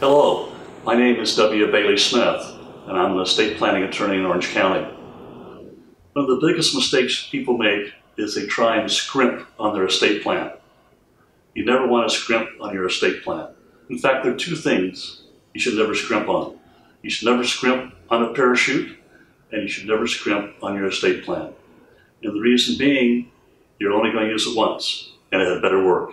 Hello, my name is W. Bailey Smith, and I'm the state planning attorney in Orange County. One of the biggest mistakes people make is they try and scrimp on their estate plan. You never want to scrimp on your estate plan. In fact, there are two things you should never scrimp on. You should never scrimp on a parachute, and you should never scrimp on your estate plan. And the reason being, you're only going to use it once, and it had better work.